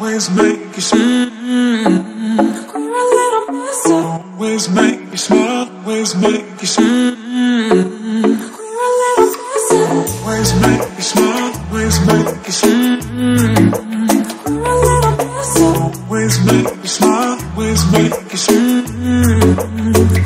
Always make you smile, always make you smile.